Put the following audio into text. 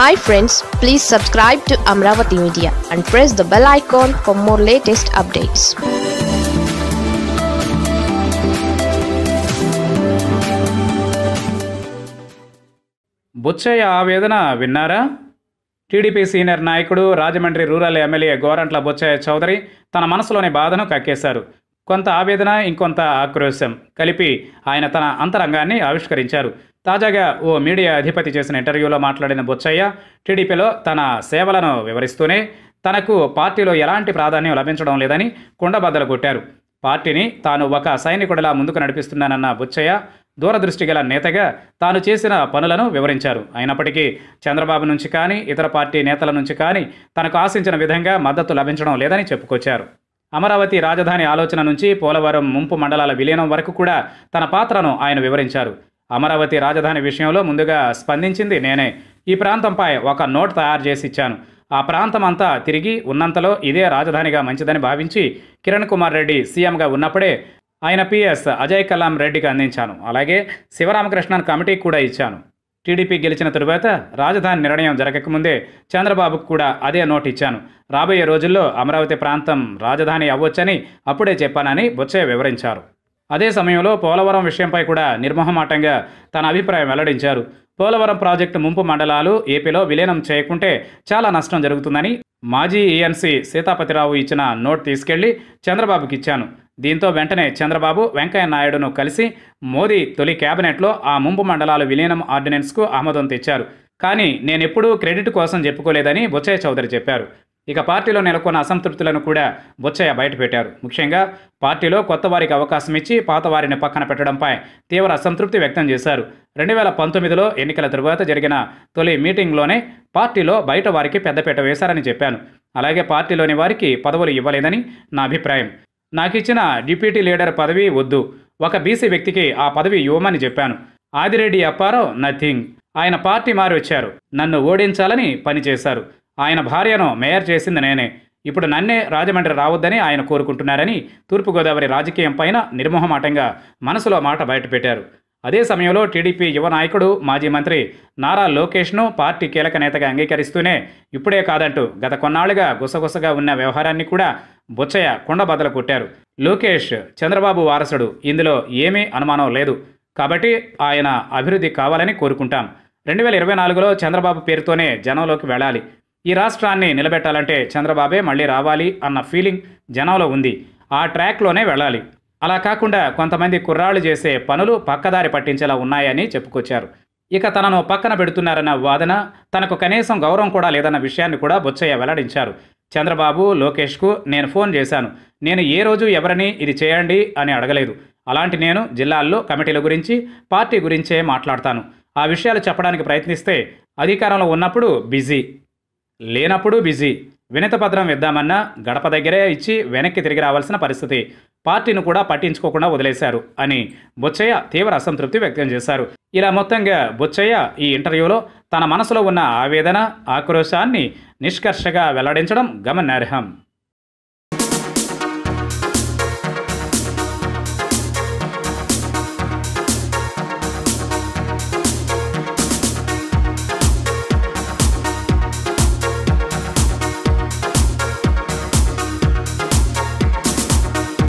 Hi friends, please subscribe to Amaravati Media and press the bell icon for more latest updates. Butchaiah ఆవేదన విన్నారా? TDP senior నాయకుడు Rajahmundry rural MLA Gorantla Butchaiah Chowdary తన మనసులోని బాధను కక్కేశారు. కొంత ఆవేదన ఇంకొంత ఆక్రోశం కలిపి ఆయన తన అంతరంగాన్ని ఆవిష్కరించారు. తాజాగా ఓ మీడియా అధిపతి చేసిన ఇంటర్వ్యూలో మాట్లాడిన బొచ్చయ్య టీడీపీలో తన సేవలను వివరిస్తూనే తనకు పార్టీలో ఎలాంటి ప్రాధాన్యం లభించడం లేదని కుండబద్దలు కొట్టారు. పార్టీని తాను ఒక సైనికుడిలా ముందుకు నడిపిస్తున్నానన్న బొచ్చయ్య దూరదృష్టి గల నేతగా తాను చేసిన పనులను వివరించారు. అయినప్పటికీ చంద్రబాబు నుంచి కానీ ఇతర పార్టీ నేతల నుంచి కానీ తనకు ఆశించిన విధంగా మద్దతు లభించడం లేదని చెప్పుకొచ్చారు. అమరావతి రాజధాని ఆలోచన నుంచి పోలవరం ముంపు మండలాల విలీనం వరకు కూడా తన పాత్రను ఆయన వివరించారు. అమరావతి రాజధాని విషయంలో ముందుగా స్పందించింది నేనే. ఈ ప్రాంతంపై ఒక నోట్ తయారు చేసి ఇచ్చాను. ఆ ప్రాంతం అంతా తిరిగి ఉన్నంతలో ఇదే రాజధానిగా మంచిదని భావించి కిరణ్ కుమార్ రెడ్డి సీఎంగా ఉన్నప్పుడే ఆయన పిఎస్ అజయ్ కలాం రెడ్డికి అందించాను. అలాగే శివరామకృష్ణన్ కమిటీకి కూడా ఇచ్చాను. టీడీపీ గెలిచిన తరువాత రాజధాని నిర్ణయం జరగకముందే చంద్రబాబుకు కూడా అదే నోట్ ఇచ్చాను. రాబోయే రోజుల్లో అమరావతి ప్రాంతం రాజధాని అవ్వొచ్చని అప్పుడే చెప్పానని బొచ్చయ్య వివరించారు. అదే సమయంలో పోలవరం విషయంపై కూడా నిర్మోహమాటంగా తన అభిప్రాయం వెల్లడించారు. పోలవరం ప్రాజెక్టు ముంపు మండలాలు ఏపీలో విలీనం చేయకుంటే చాలా నష్టం జరుగుతుందని మాజీ ఈఎన్సీ సీతాపతి రావు ఇచ్చిన నోట్ తీసుకెళ్లి చంద్రబాబుకి ఇచ్చాను. దీంతో వెంటనే చంద్రబాబు వెంకయ్య నాయుడును కలిసి మోదీ తొలి కేబినెట్లో ఆ ముంపు మండలాలు విలీనం ఆర్డినెన్స్కు ఆమోదం తెచ్చారు. కానీ నేనెప్పుడూ క్రెడిట్ కోసం చెప్పుకోలేదని బొచ్చయ్య చౌదరి చెప్పారు. ఇక పార్టీలో నెలకొన్న అసంతృప్తులను కూడా బొచ్చయ్య బయటపెట్టారు. ముఖ్యంగా పార్టీలో కొత్త వారికి అవకాశం ఇచ్చి పాత వారిని పక్కన పెట్టడంపై తీవ్ర అసంతృప్తి వ్యక్తం చేశారు. 2019లో ఎన్నికల తరువాత జరిగిన తొలి మీటింగ్లోనే పార్టీలో బయట వారికి పెద్దపీట వేశారని చెప్పాను. అలాగే పార్టీలోని వారికి పదవులు ఇవ్వలేదని నా అభిప్రాయం. నాకిచ్చిన డిప్యూటీ లీడర్ పదవి వద్దు, ఒక బీసీ వ్యక్తికి ఆ పదవి ఇవ్వమని చెప్పాను. ఆదిరెడ్డి అప్పారావు నథింగ్. ఆయన పార్టీ మారి వచ్చారు, నన్ను ఓడించాలని పనిచేశారు. ఆయన భార్యను మేయర్ చేసింది నేనే. ఇప్పుడు నన్నే రాజమండ్రి రావద్దని ఆయన కోరుకుంటున్నారని తూర్పుగోదావరి రాజకీయం పైన నిర్మోహమాటంగా మనసులో మాట బయటపెట్టారు. అదే సమయంలో టీడీపీ యువ నాయకుడు మాజీ మంత్రి నారా లోకేష్ను పార్టీ కీలక నేతగా అంగీకరిస్తూనే ఇప్పుడే కాదంటూ గత కొన్నాళ్లుగా గుసగుసగా ఉన్న వ్యవహారాన్ని కూడా బొచ్చయ్య కుండబద్దలు కొట్టారు. లోకేష్ చంద్రబాబు వారసుడు, ఇందులో ఏమీ అనుమానం లేదు. కాబట్టి ఆయన అభివృద్ధి కావాలని కోరుకుంటాం. 2024లో చంద్రబాబు పేరుతోనే జనంలోకి వెళ్ళాలి. ఈ రాష్ట్రాన్ని నిలబెట్టాలంటే చంద్రబాబే మళ్ళీ రావాలి అన్న ఫీలింగ్ జనంలో ఉంది. ఆ ట్రాక్లోనే వెళ్ళాలి. అలా కాకుండా కొంతమంది కుర్రాళ్ళు చేసే పనులు పక్కదారి పట్టించేలా ఉన్నాయని చెప్పుకొచ్చారు. ఇక తనను పక్కన పెడుతున్నారన్న వాదన తనకు కనీసం గౌరవం కూడా లేదన్న విషయాన్ని కూడా బొచ్చయ్య వెల్లడించారు. చంద్రబాబు లోకేష్కు నేను ఫోన్ చేశాను. నేను ఏ రోజు ఎవరిని ఇది చేయండి అని అడగలేదు. అలాంటి నేను జిల్లాల్లో కమిటీల గురించి పార్టీ గురించే మాట్లాడతాను. ఆ విషయాలు చెప్పడానికి ప్రయత్నిస్తే అధికారంలో ఉన్నప్పుడు బిజీ, లేనప్పుడు బిజీ. వినతిపత్రం ఇద్దామన్నా గడప దగ్గరే ఇచ్చి వెనక్కి తిరిగి రావాల్సిన పరిస్థితి. పార్టీని కూడా పట్టించుకోకుండా వదిలేశారు అని బొచ్చయ్య తీవ్ర అసంతృప్తి వ్యక్తం చేశారు. ఇలా మొత్తంగా బొచ్చయ్య ఈ ఇంటర్వ్యూలో తన మనసులో ఉన్న ఆవేదన, ఆక్రోశాన్ని నిష్కర్షగా వెల్లడించడం గమనార్హం.